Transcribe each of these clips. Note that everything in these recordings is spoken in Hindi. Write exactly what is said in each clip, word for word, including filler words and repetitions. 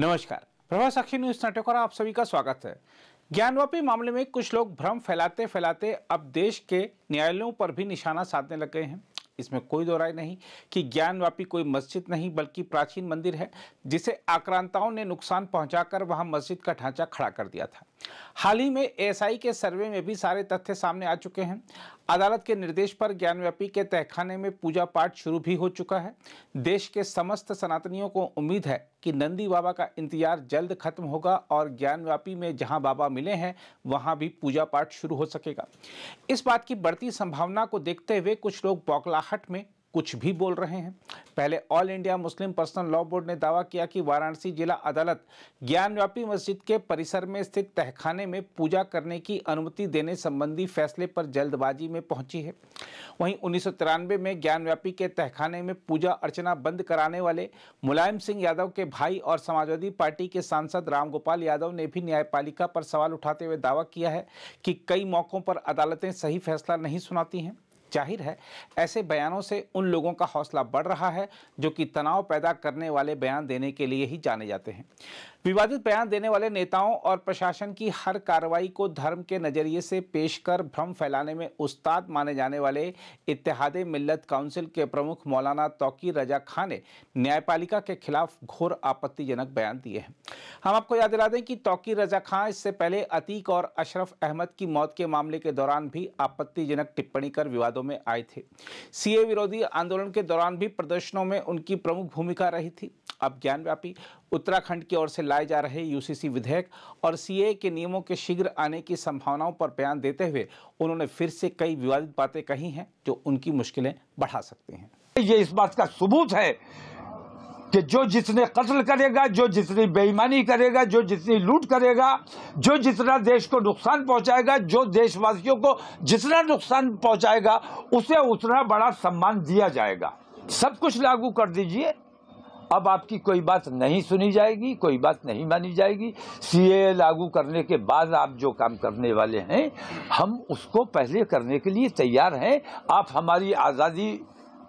नमस्कार, प्रभाव साक्षी न्यूज नेटवर्क पर आप सभी का स्वागत है। ज्ञानवापी मामले में कुछ लोग भ्रम फैलाते फैलाते अब देश के न्यायालयों पर भी निशाना साधने लग गए हैं। इसमें कोई दो राय नहीं कि ज्ञानवापी कोई मस्जिद नहीं बल्कि प्राचीन मंदिर है, जिसे आक्रांताओं ने नुकसान पहुंचाकर वहां मस्जिद का ढांचा खड़ा कर दिया था। हाल ही में एएसआई के सर्वे में भी सारे तथ्य सामने आ चुके हैं। अदालत के निर्देश पर ज्ञानवापी के तहखाने में पूजा पाठ शुरू भी हो चुका है। देश के समस्त सनातनियों को उम्मीद है कि नंदी बाबा का इंतजार जल्द खत्म होगा और ज्ञानवापी में जहां बाबा मिले हैं वहां भी पूजा पाठ शुरू हो सकेगा। इस बात की बढ़ती संभावना को देखते हुए कुछ लोग बौखलाहट में कुछ भी बोल रहे हैं। पहले all India Muslim personal law board ने दावा किया कि वाराणसी जिला अदालत ज्ञानवापी मस्जिद के परिसर में स्थित तहखाने में पूजा करने की अनुमति देने संबंधी फैसले पर जल्दबाजी में पहुंची है। वहीं उन्नीस सौ तिरानवे में ज्ञानवापी के तहखाने में पूजा अर्चना बंद कराने वाले मुलायम सिंह यादव के भाई और समाजवादी पार्टी के सांसद राम गोपाल यादव ने भी न्यायपालिका पर सवाल उठाते हुए दावा किया है कि कई मौक़ों पर अदालतें सही फैसला नहीं सुनाती हैं। जाहिर है ऐसे बयानों से उन लोगों का हौसला बढ़ रहा है जो कि तनाव पैदा करने वाले बयान देने के लिए ही जाने जाते हैं। विवादित बयान देने वाले नेताओं और प्रशासन की हर कार्रवाई को धर्म के नज़रिए से पेश कर भ्रम फैलाने में उस्ताद माने जाने वाले इतिहादे मिल्लत काउंसिल के प्रमुख मौलाना तोकी रजा खान ने न्यायपालिका के खिलाफ घोर आपत्तिजनक बयान दिए हैं। हम आपको याद दिला दें कि तोकी रजा खान इससे पहले अतीक और अशरफ अहमद की मौत के मामले के दौरान भी आपत्तिजनक टिप्पणी कर विवादों में आए थे। सीए विरोधी आंदोलन के दौरान भी प्रदर्शनों में उनकी प्रमुख भूमिका रही थी। अब ज्ञानवापी उत्तराखंड की ओर से लाए जा रहे यूसीसी विधेयक और सीए के नियमों के शीघ्र आने की संभावनाओं पर बयान देते हुए उन्होंने फिर से कई विवादित बातें कही हैं जो उनकी मुश्किलें बढ़ा सकती हैं। ये इस बात का सबूत है कि जो जिसने कत्ल करेगा, जो जिसने बेईमानी करेगा, जो जिसने लूट करेगा, जो जितना देश को नुकसान पहुंचाएगा, जो देशवासियों को जितना नुकसान पहुंचाएगा, उसे उतना बड़ा सम्मान दिया जाएगा। सब कुछ लागू कर दीजिए, अब आपकी कोई बात नहीं सुनी जाएगी, कोई बात नहीं मानी जाएगी। सीए लागू करने के बाद आप जो काम करने वाले हैं, हम उसको पहले करने के लिए तैयार हैं। आप हमारी आज़ादी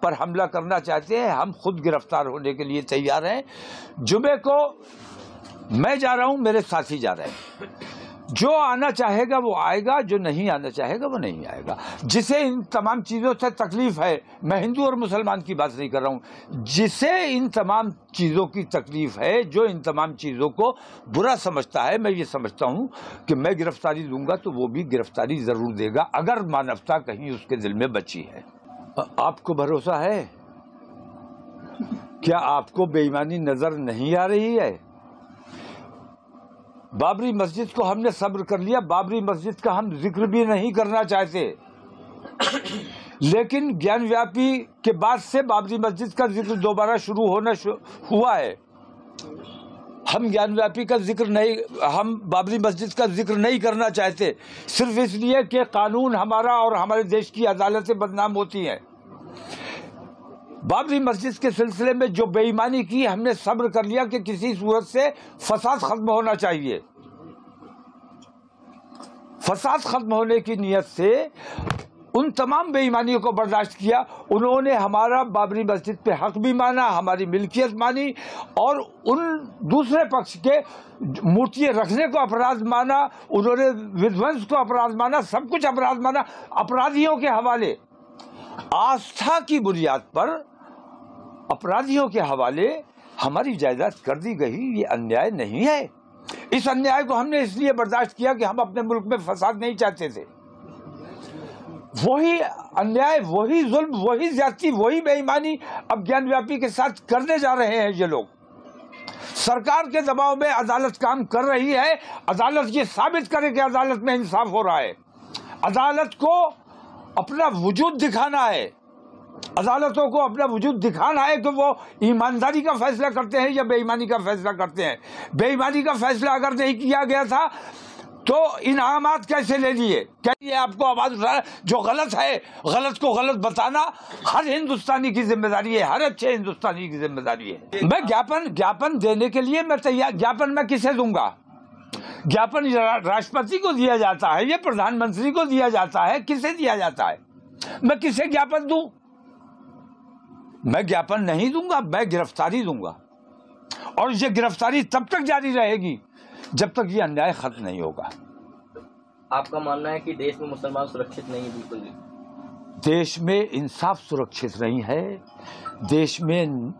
पर हमला करना चाहते हैं, हम खुद गिरफ्तार होने के लिए तैयार हैं। जुमे को मैं जा रहा हूं, मेरे साथी जा रहे हैं। जो आना चाहेगा वो आएगा, जो नहीं आना चाहेगा वो नहीं आएगा। जिसे इन तमाम चीज़ों से तकलीफ है, मैं हिंदू और मुसलमान की बात नहीं कर रहा हूं, जिसे इन तमाम चीज़ों की तकलीफ है, जो इन तमाम चीज़ों को बुरा समझता है, मैं ये समझता हूं कि मैं गिरफ्तारी दूंगा तो वो भी गिरफ्तारी ज़रूर देगा, अगर मानवता कहीं उसके दिल में बची है। आपको भरोसा है क्या? आपको बेईमानी नजर नहीं आ रही है? बाबरी मस्जिद को हमने सब्र कर लिया, बाबरी मस्जिद का हम जिक्र भी नहीं करना चाहते, लेकिन ज्ञानवापी के बाद से बाबरी मस्जिद का जिक्र दोबारा शुरू होना हुआ है। हम ज्ञानवापी का जिक्र नहीं, हम बाबरी मस्जिद का जिक्र नहीं करना चाहते, सिर्फ इसलिए कि कानून हमारा और हमारे देश की अदालतें बदनाम होती हैं। बाबरी मस्जिद के सिलसिले में जो बेईमानी की, हमने सब्र कर लिया कि किसी सूरत से फसाद खत्म होना चाहिए। फसाद खत्म होने की नीयत से उन तमाम बेईमानियों को बर्दाश्त किया। उन्होंने हमारा बाबरी मस्जिद पे हक भी माना, हमारी मिल्कियत मानी और उन दूसरे पक्ष के मूर्तियाँ रखने को अपराध माना, उन्होंने विध्वंस को अपराध माना, सब कुछ अपराध माना। अपराधियों के हवाले, आस्था की बुनियाद पर अपराधियों के हवाले हमारी जायदाद कर दी गई, ये अन्याय नहीं है? इस अन्याय को हमने इसलिए बर्दाश्त किया कि हम अपने मुल्क में फसाद नहीं चाहते थे। वही अन्याय, वही जुल्म, वही ज्यादती, वही बेईमानी अब ज्ञानवापी के साथ करने जा रहे हैं ये लोग। सरकार के दबाव में अदालत काम कर रही है। अदालत ये साबित करे कि अदालत में इंसाफ हो रहा है। अदालत को अपना वजूद दिखाना है, अदालतों को अपना वजूद दिखाना है कि वो ईमानदारी का फैसला करते हैं या बेईमानी का फैसला करते हैं। बेईमानी का फैसला अगर नहीं किया गया था तो इनामात कैसे ले लिए? क्या ये आपको आवाज़ उठाना जो गलत है, गलत को गलत बताना हर हिंदुस्तानी की जिम्मेदारी है, हर अच्छे हिंदुस्तानी की जिम्मेदारी है। मैं ज्ञापन ज्ञापन देने के लिए मैं तैयार। ज्ञापन मैं किसे दूंगा? ज्ञापन राष्ट्रपति को दिया जाता है, ये प्रधानमंत्री को दिया जाता है, किसे दिया जाता है? मैं किसे ज्ञापन दूं? मैं ज्ञापन नहीं दूंगा, मैं गिरफ्तारी दूंगा। और ये गिरफ्तारी तब तक जारी रहेगी जब तक ये अन्याय खत्म नहीं होगा। आपका मानना है कि देश में मुसलमान सुरक्षित नहीं है? बिल्कुल नहीं। देश में इंसाफ सुरक्षित नहीं है, देश में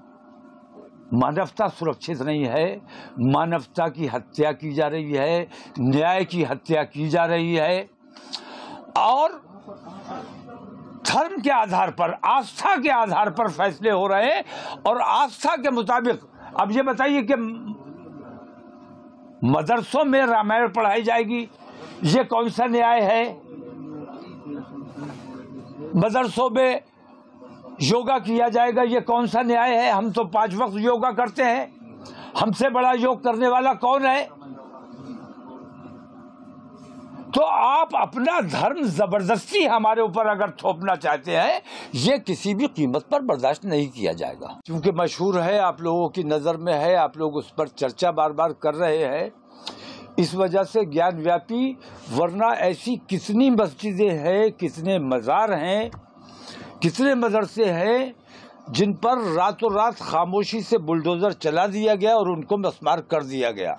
मानवता सुरक्षित नहीं है, मानवता की हत्या की जा रही है, न्याय की हत्या की जा रही है और धर्म के आधार पर, आस्था के आधार पर फैसले हो रहे हैं और आस्था के मुताबिक। अब ये बताइए कि मदरसों में रामायण पढ़ाई जाएगी, ये कौन सा न्याय है? मदरसों में योगा किया जाएगा, ये कौन सा न्याय है? हम तो पांच वक्त योगा करते हैं, हमसे बड़ा योग करने वाला कौन है? तो आप अपना धर्म जबरदस्ती हमारे ऊपर अगर थोपना चाहते हैं, ये किसी भी कीमत पर बर्दाश्त नहीं किया जाएगा। क्योंकि मशहूर है, आप लोगों की नज़र में है, आप लोग उस पर चर्चा बार बार कर रहे हैं, इस वजह से ज्ञानव्यापी। वरना ऐसी कितनी मस्जिदें हैं, कितने मज़ार हैं, कितने मदरसे हैं जिन पर रातों रात खामोशी से बुलडोज़र चला दिया गया और उनको मस्मार कर दिया गया।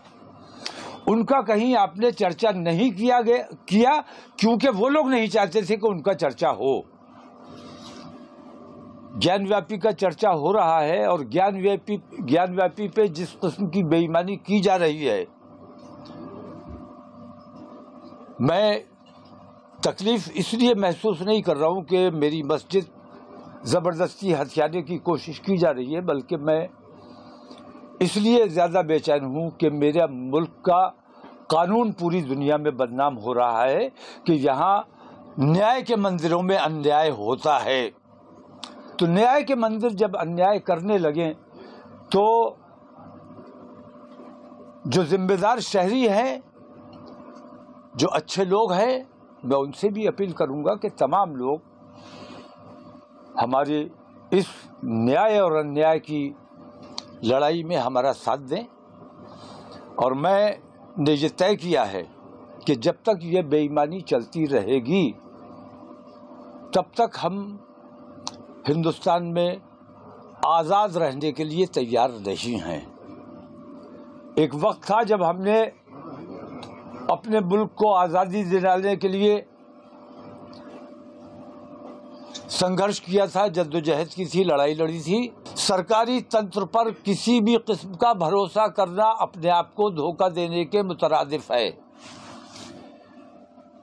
उनका कहीं आपने चर्चा नहीं किया गया किया क्योंकि वो लोग नहीं चाहते थे कि उनका चर्चा हो। ज्ञानव्यापी का चर्चा हो रहा है और ज्ञानव्यापी ज्ञानव्यापी पे जिस किस्म की बेईमानी की जा रही है, मैं तकलीफ़ इसलिए महसूस नहीं कर रहा हूँ कि मेरी मस्जिद ज़बरदस्ती हथियाने की कोशिश की जा रही है, बल्कि मैं इसलिए ज़्यादा बेचैन हूँ कि मेरा मुल्क का कानून पूरी दुनिया में बदनाम हो रहा है कि यहाँ न्याय के मंदिरों में अन्याय होता है। तो न्याय के मंदिर जब अन्याय करने लगें तो जो जिम्मेदार शहरी हैं, जो अच्छे लोग हैं, मैं उनसे भी अपील करूँगा कि तमाम लोग हमारे इस न्याय और अन्याय की लड़ाई में हमारा साथ दें। और मैंने ये तय किया है कि जब तक ये बेईमानी चलती रहेगी तब तक हम हिंदुस्तान में आज़ाद रहने के लिए तैयार नहीं हैं। एक वक्त था जब हमने अपने मुल्क को आज़ादी दिलाने के लिए संघर्ष किया था, जद्दोजहद की थी, लड़ाई लड़ी थी। सरकारी तंत्र पर किसी भी किस्म का भरोसा करना अपने आप को धोखा देने के मुतरादिफ है,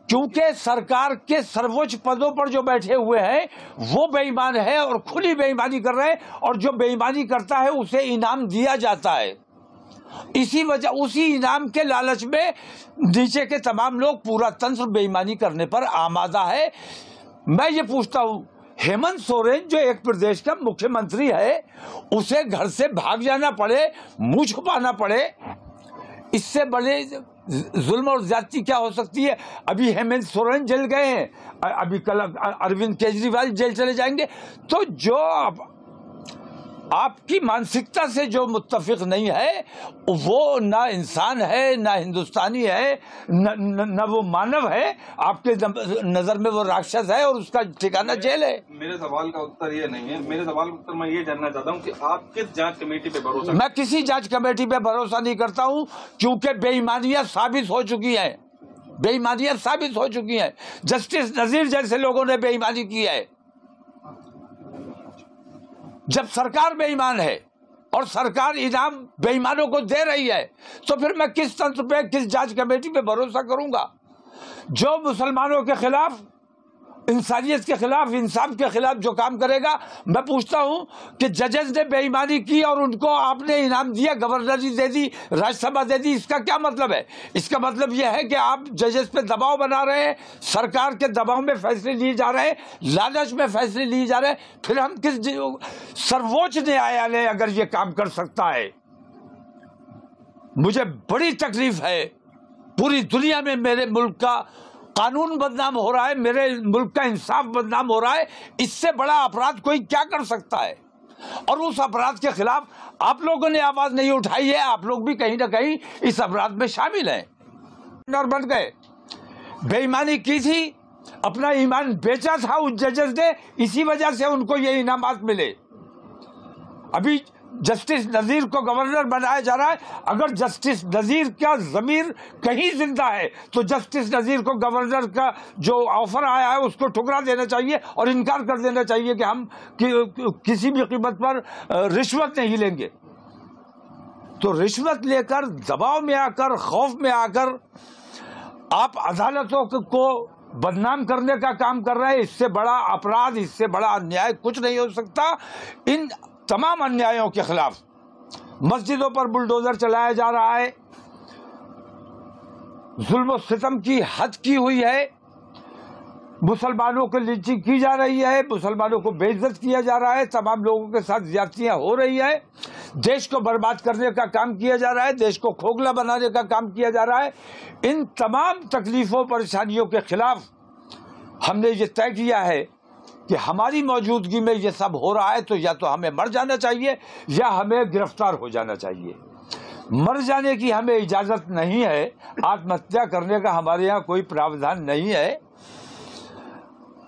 क्योंकि सरकार के सर्वोच्च पदों पर जो बैठे हुए हैं वो बेईमान है और खुली बेईमानी कर रहे हैं और जो बेईमानी करता है उसे इनाम दिया जाता है। इसी वजह उसी इनाम के लालच में नीचे के तमाम लोग, पूरा तंत्र बेईमानी करने पर आमादा है। मैं ये पूछता हूँ, हेमंत सोरेन जो एक प्रदेश का मुख्यमंत्री है, उसे घर से भाग जाना पड़े, मुंह छुपाना पड़े, इससे बड़े जुल्म और ज्यादती क्या हो सकती है? अभी हेमंत सोरेन जेल गए हैं, अभी कल अरविंद केजरीवाल जेल चले जाएंगे। तो जो आप, आपकी मानसिकता से जो मुत्तफिक नहीं है वो ना इंसान है, ना हिंदुस्तानी है, न, न, न वो मानव है। आपके नज़र में वो राक्षस है और उसका ठिकाना जेल है। मेरे सवाल का उत्तर ये नहीं है। मेरे सवाल का उत्तर मैं ये जानना चाहता हूँ कि आप किस जांच कमेटी पे भरोसा? मैं किसी जांच कमेटी पे भरोसा नहीं करता हूँ, क्योंकि बेईमानियाँ साबित हो चुकी हैं, बेईमानियाँ साबित हो चुकी हैं। जस्टिस नजीर जैसे लोगों ने बेईमानी की है। जब सरकार बेईमान है और सरकार इनाम बेईमानों को दे रही है तो फिर मैं किस तंत्र पे, किस जांच कमेटी पे भरोसा करूंगा? जो मुसलमानों के खिलाफ, इंसानियत के खिलाफ, इंसाफ के खिलाफ जो काम करेगा, मैं पूछता हूं कि जजेस ने बेईमानी की और उनको आपने इनाम दिया, गवर्नरी दे दी, राज्यसभा दे दी, इसका क्या मतलब है? इसका मतलब यह है कि आप जजेस पे दबाव बना रहे हैं, सरकार के दबाव में फैसले लिए जा रहे हैं, लालच में फैसले लिए जा रहे हैं। फिर हम किस, सर्वोच्च न्यायालय अगर ये काम कर सकता है, मुझे बड़ी तकलीफ है। पूरी दुनिया में मेरे मुल्क का कानून बदनाम हो रहा है, मेरे मुल्क का इंसाफ बदनाम हो रहा है, इससे बड़ा अपराध कोई क्या कर सकता है? और उस अपराध के खिलाफ आप लोगों ने आवाज़ नहीं उठाई है। आप लोग भी कहीं ना कहीं इस अपराध में शामिल हैं और बन गए। बेईमानी की थी, अपना ईमान बेचा था उस जजेस ने, इसी वजह से उनको ये इनामात मिले। अभी जस्टिस नजीर को गवर्नर बनाया जा रहा है। अगर जस्टिस नजीर का ज़मीर कहीं जिंदा है तो जस्टिस नजीर को गवर्नर का जो ऑफर आया है उसको ठुकरा देना चाहिए और इनकार कर देना चाहिए कि हम कि, किसी भी कीमत पर रिश्वत नहीं लेंगे। तो रिश्वत लेकर, दबाव में आकर, खौफ में आकर आप अदालतों को बदनाम करने का काम कर रहे हैं। इससे बड़ा अपराध, इससे बड़ा अन्याय कुछ नहीं हो सकता। इन तमाम अन्यायों के खिलाफ मस्जिदों पर बुलडोजर चलाया जा रहा है, जुल्म सितम की हद की हुई है, मुसलमानों को लिंचिंग की जा रही है, मुसलमानों को बेइज्जत किया जा रहा है, तमाम लोगों के साथ ज्यादतियाँ हो रही है, देश को बर्बाद करने का काम किया जा रहा है, देश को खोखला बनाने का काम किया जा रहा है। इन तमाम तकलीफ़ों परेशानियों के खिलाफ हमने ये तय किया है कि हमारी मौजूदगी में ये सब हो रहा है तो या तो हमें मर जाना चाहिए या हमें गिरफ्तार हो जाना चाहिए। मर जाने की हमें इजाज़त नहीं है, आत्महत्या करने का हमारे यहाँ कोई प्रावधान नहीं है।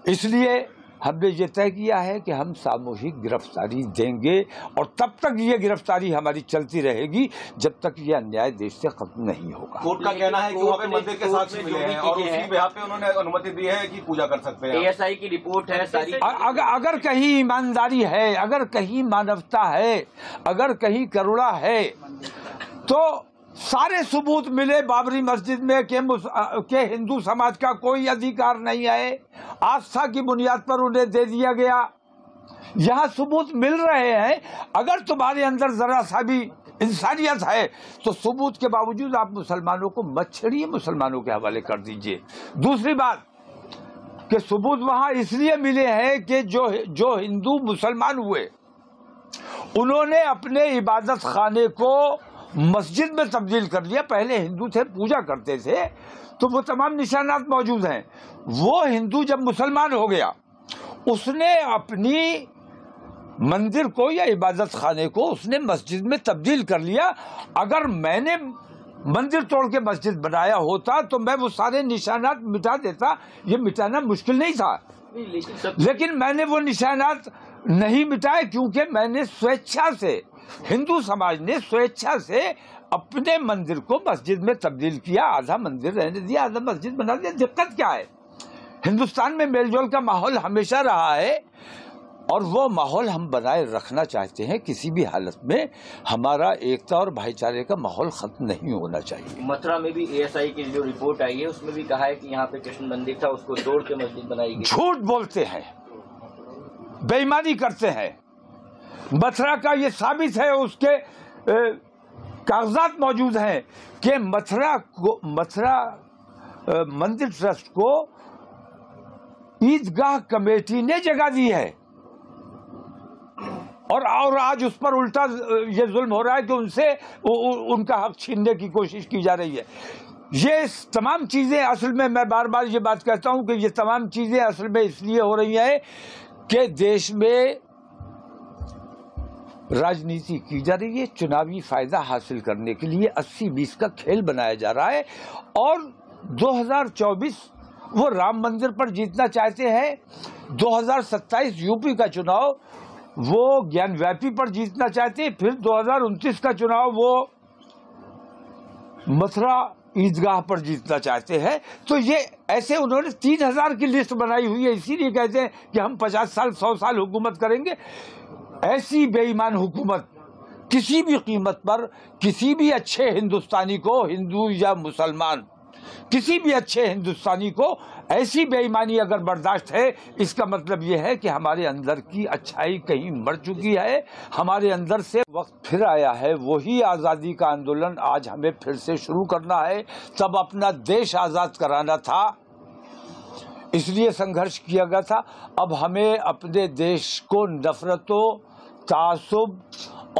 इसलिए हमने ये तय किया है कि हम सामूहिक गिरफ्तारी देंगे और तब तक ये गिरफ्तारी हमारी चलती रहेगी जब तक ये अन्याय देश से खत्म नहीं होगा। कोर्ट का कहना है कि वो अपने मंदिर के साथ में मिले हैं और उसी बिहार पे उन्होंने अनुमति दी है कि पूजा कर सकते हैं। एएसआई की रिपोर्ट है सारी। अगर, अगर कहीं ईमानदारी है, अगर कहीं मानवता है, अगर कहीं करुणा है तो सारे सबूत मिले बाबरी मस्जिद में के, के हिंदू समाज का कोई अधिकार नहीं है, आस्था की बुनियाद पर उन्हें दे दिया गया। यहाँ सबूत मिल रहे हैं। अगर तुम्हारे अंदर जरा सा भी इंसानियत है तो सबूत के बावजूद आप मुसलमानों को मत छेड़िए, मुसलमानों के हवाले कर दीजिए। दूसरी बात कि सबूत वहाँ इसलिए मिले हैं कि जो जो हिंदू मुसलमान हुए उन्होंने अपने इबादत खाने को मस्जिद में तब्दील कर लिया। पहले हिंदू थे, पूजा करते थे, तो वो तमाम निशानात मौजूद हैं। वो हिंदू जब मुसलमान हो गया उसने अपनी मंदिर को या इबादत खाने को उसने मस्जिद में तब्दील कर लिया। अगर मैंने मंदिर तोड़ के मस्जिद बनाया होता तो मैं वो सारे निशानात मिटा देता। ये मिटाना मुश्किल नहीं था, लेकिन मैंने वो निशानात नहीं मिटाए क्योंकि मैंने स्वेच्छा से, हिंदू समाज ने स्वेच्छा से अपने मंदिर को मस्जिद में तब्दील किया। आधा मंदिर रहने दिया, आधा मस्जिद बना दिया। दिक्कत क्या है? हिंदुस्तान में मेलजोल का माहौल हमेशा रहा है और वो माहौल हम बनाए रखना चाहते हैं। किसी भी हालत में हमारा एकता और भाईचारे का माहौल खत्म नहीं होना चाहिए। मथुरा में भी एएसआई की जो रिपोर्ट आई है उसमें भी कहा है कि यहाँ पे कृष्ण मंदिर था, उसको तोड़ के मस्जिद बनाई गई। झूठ बोलते हैं, बेईमानी करते हैं। मथुरा का ये साबित है, उसके कागजात मौजूद हैं कि मथुरा को, मथुरा मंदिर ट्रस्ट को ईदगाह कमेटी ने जगह दी है और और आज उस पर उल्टा ये जुल्म हो रहा है कि उनसे उ, उ, उनका हक छीनने की कोशिश की जा रही है। ये तमाम चीज़ें असल में, मैं बार बार ये बात कहता हूँ कि ये तमाम चीज़ें असल में इसलिए हो रही हैं कि देश में राजनीति की जा रही है, चुनावी फायदा हासिल करने के लिए अस्सी बीस का खेल बनाया जा रहा है। और दो हज़ार चौबीस वो राम मंदिर पर जीतना चाहते हैं, दो हज़ार सत्ताईस यूपी का चुनाव वो ज्ञानवापी पर जीतना चाहते हैं, फिर दो हज़ार उनतीस का चुनाव वो मथुरा ईदगाह पर जीतना चाहते हैं। तो ये ऐसे उन्होंने तीन हज़ार की लिस्ट बनाई हुई है। इसीलिए कहते हैं कि हम पचास साल सौ साल हुकूमत करेंगे। ऐसी बेईमान हुकूमत किसी भी कीमत पर किसी भी अच्छे हिंदुस्तानी को, हिंदू या मुसलमान, किसी भी अच्छे हिंदुस्तानी को ऐसी बेईमानी अगर बर्दाश्त है, इसका मतलब यह है कि हमारे अंदर की अच्छाई कहीं मर चुकी है। हमारे अंदर से वक्त फिर आया है, वही आज़ादी का आंदोलन आज हमें फिर से शुरू करना है। तब अपना देश आज़ाद कराना था, इसलिए संघर्ष किया गया था। अब हमें अपने देश को नफरतों, तासुब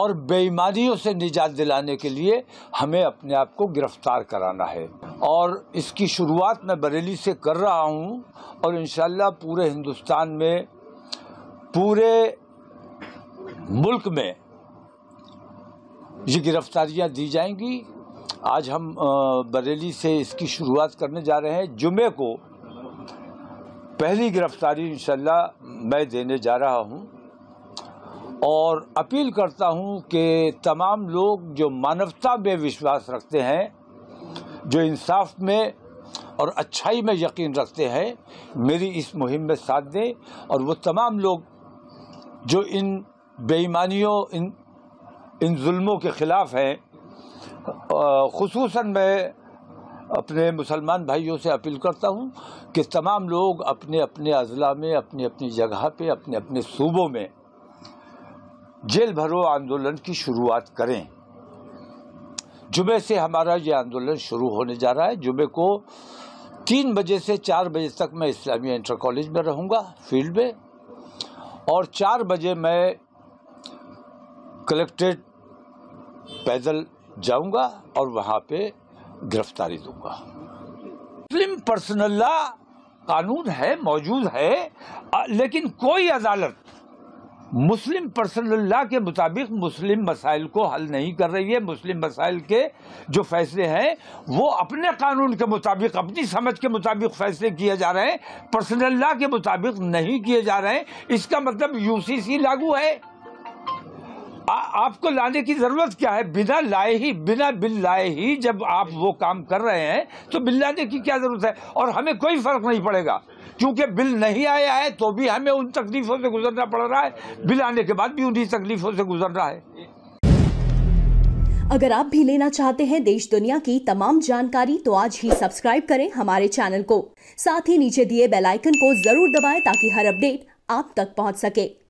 और बेईमानियों से निजात दिलाने के लिए हमें अपने आप को गिरफ्तार कराना है और इसकी शुरुआत मैं बरेली से कर रहा हूँ और इंशाल्लाह पूरे हिंदुस्तान में, पूरे मुल्क में ये गिरफ्तारियाँ दी जाएंगी। आज हम बरेली से इसकी शुरुआत करने जा रहे हैं। जुमे को पहली गिरफ्तारी इंशाल्लाह मैं देने जा रहा हूँ और अपील करता हूं कि तमाम लोग जो मानवता में विश्वास रखते हैं, जो इंसाफ में और अच्छाई में यकीन रखते हैं, मेरी इस मुहिम में साथ दें। और वो तमाम लोग जो इन बेईमानियों, इन इन जुल्मों के ख़िलाफ़ हैं, ख़ुसूसन मैं अपने मुसलमान भाइयों से अपील करता हूं कि तमाम लोग अपने अपने अज़ला में, अपनी अपनी जगह पे, अपने अपने सूबों में जेल भरो आंदोलन की शुरुआत करें। जुमे से हमारा ये आंदोलन शुरू होने जा रहा है। जुमे को तीन बजे से चार बजे तक मैं इस्लामिया इंटर कॉलेज में रहूँगा, फील्ड में, और चार बजे मैं कलेक्ट्रेट पैदल जाऊँगा और वहाँ पे गिरफ्तारी दूंगा। मुस्लिम पर्सनल ला कानून है, मौजूद है, लेकिन कोई अदालत मुस्लिम पर्सनल ला के मुताबिक मुस्लिम मसाइल को हल नहीं कर रही है। मुस्लिम मसाइल के जो फैसले हैं वो अपने कानून के मुताबिक, अपनी समझ के मुताबिक फैसले किए जा रहे हैं, पर्सनल ला के मुताबिक नहीं किए जा रहे हैं। इसका मतलब यूसीसी लागू है। आ, आपको लाने की ज़रूरत क्या है? बिना लाए ही, बिना बिल लाए ही जब आप वो काम कर रहे हैं तो बिल लाने की क्या ज़रूरत है? और हमें कोई फ़र्क नहीं पड़ेगा, क्योंकि बिल नहीं आया है तो भी हमें उन तकलीफ़ों से गुजरना पड़ रहा है, बिल आने के बाद भी उन्हीं तकलीफ़ों से गुजरना है। अगर आप भी लेना चाहते हैं देश दुनिया की तमाम जानकारी, तो आज ही सब्सक्राइब करें हमारे चैनल को। साथ ही नीचे दिए बेल आइकन को ज़रूर दबाएं ताकि हर अपडेट आप तक पहुँच सके।